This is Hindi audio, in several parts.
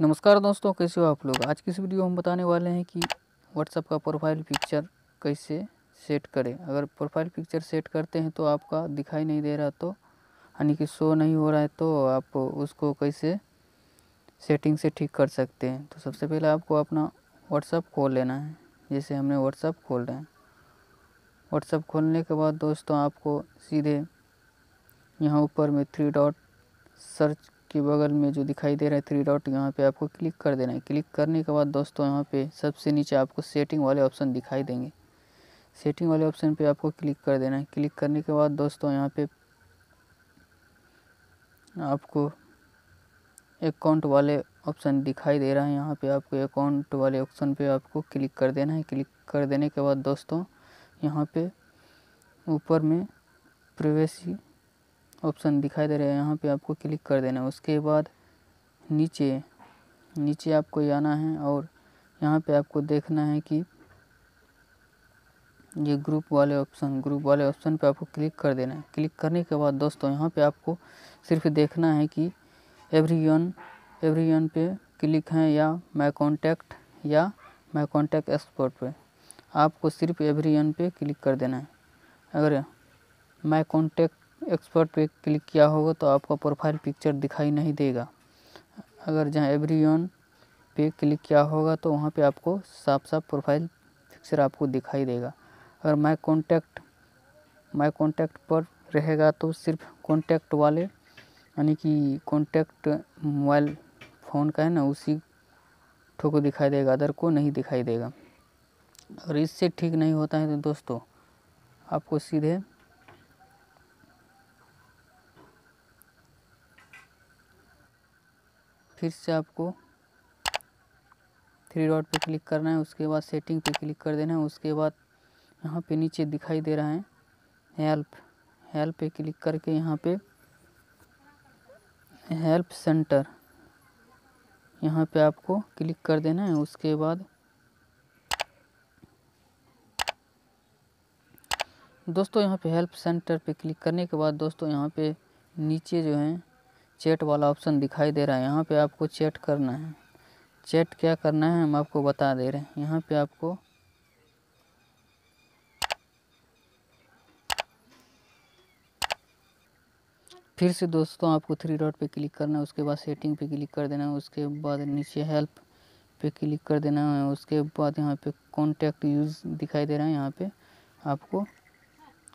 नमस्कार दोस्तों, कैसे हो आप लोग। आज की इस वीडियो हम बताने वाले हैं कि व्हाट्सएप का प्रोफाइल पिक्चर कैसे सेट करें। अगर प्रोफाइल पिक्चर सेट करते हैं तो आपका दिखाई नहीं दे रहा, तो यानी कि शो नहीं हो रहा है, तो आप उसको कैसे सेटिंग से ठीक कर सकते हैं। तो सबसे पहले आपको अपना व्हाट्सएप खोल लेना है। जैसे हमने व्हाट्सएप खोल रहे हैं, व्हाट्सएप खोलने के बाद दोस्तों आपको सीधे यहाँ ऊपर में थ्री डॉट सर्च के बगल में जो दिखाई दे रहा है थ्री डॉट, यहाँ पे आपको क्लिक कर देना है। क्लिक करने के बाद दोस्तों यहाँ पे सबसे नीचे आपको सेटिंग वाले ऑप्शन दिखाई देंगे। सेटिंग वाले ऑप्शन पे आपको क्लिक कर देना है। क्लिक करने के बाद दोस्तों यहाँ पे आपको अकाउंट वाले ऑप्शन दिखाई दे रहा है। यहाँ पे आपको अकाउंट वाले ऑप्शन पे आपको क्लिक कर देना है। क्लिक कर देने के बाद दोस्तों यहाँ पे ऊपर में प्राइवेसी ऑप्शन दिखाई दे रहा है, यहाँ पे आपको क्लिक कर देना है। उसके बाद नीचे आपको आना है और यहाँ पे आपको देखना है कि ये ग्रुप वाले ऑप्शन पे आपको क्लिक कर देना है। क्लिक करने के बाद दोस्तों यहाँ पे आपको सिर्फ देखना है कि एवरी वन पे क्लिक है या माय कॉन्टैक्ट एक्सपर्ट पे। आपको सिर्फ एवरी वन पे क्लिक कर देना है। अगर माय कॉन्टैक्ट एक्सपर्ट पे क्लिक किया होगा तो आपका प्रोफाइल पिक्चर दिखाई नहीं देगा। अगर जहाँ एवरी वन पे क्लिक किया होगा तो वहाँ पे आपको साफ प्रोफाइल पिक्चर आपको दिखाई देगा। अगर माय कॉन्टैक्ट पर रहेगा तो सिर्फ कॉन्टैक्ट वाले, यानी कि कॉन्टैक्ट मोबाइल फ़ोन का है ना, उसी ठो को दिखाई देगा, अदर को नहीं दिखाई देगा। अगर इससे ठीक नहीं होता है तो दोस्तों आपको सीधे फिर से आपको थ्री डॉट पे क्लिक करना है। उसके बाद सेटिंग पे क्लिक कर देना है। उसके बाद यहाँ पे नीचे दिखाई दे रहा है हेल्प पे क्लिक करके यहाँ पे हेल्प सेंटर, यहाँ पे आपको क्लिक कर देना है। उसके बाद दोस्तों यहाँ पे हेल्प सेंटर पे क्लिक करने के बाद दोस्तों यहाँ पे नीचे जो है चैट वाला ऑप्शन दिखाई दे रहा है। यहाँ पे आपको चैट करना है। चैट क्या करना है हम आपको बता दे रहे हैं। यहाँ पे आपको फिर से दोस्तों आपको थ्री डॉट पे क्लिक करना है। उसके बाद सेटिंग पे क्लिक कर देना है। उसके बाद नीचे हेल्प पे क्लिक कर देना है। उसके बाद यहाँ पे कॉन्टैक्ट यूज़ दिखाई दे रहा है, यहाँ पे आपको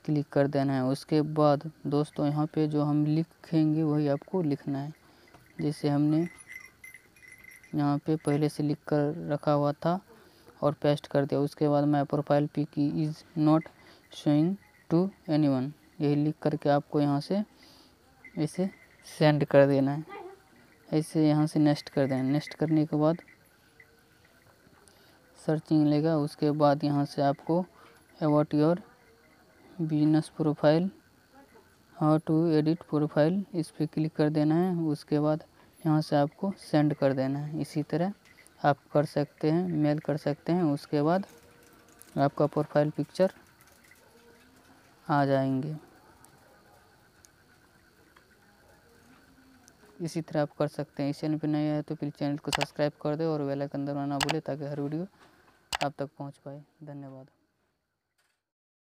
क्लिक कर देना है। उसके बाद दोस्तों यहाँ पे जो हम लिखेंगे वही आपको लिखना है। जैसे हमने यहाँ पे पहले से लिख कर रखा हुआ था और पेस्ट कर दिया। उसके बाद my profile pic is not showing to anyone, यही लिख करके आपको यहाँ से ऐसे सेंड कर देना है। ऐसे यहाँ से नेक्स्ट कर देना है। नेक्स्ट करने के बाद सर्चिंग लेगा। उसके बाद यहाँ से आपको about your business profile, how to edit profile, इस पर क्लिक कर देना है। उसके बाद यहाँ से आपको सेंड कर देना है। इसी तरह आप कर सकते हैं, मेल कर सकते हैं। उसके बाद आपका प्रोफाइल पिक्चर आ जाएंगे। इसी तरह आप कर सकते हैं। इस चैनल पर नए आए तो प्लीज़ चैनल को सब्सक्राइब कर दे और बेल आइकन दबाना ना भूलें ताकि हर वीडियो आप तक पहुँच पाए। धन्यवाद।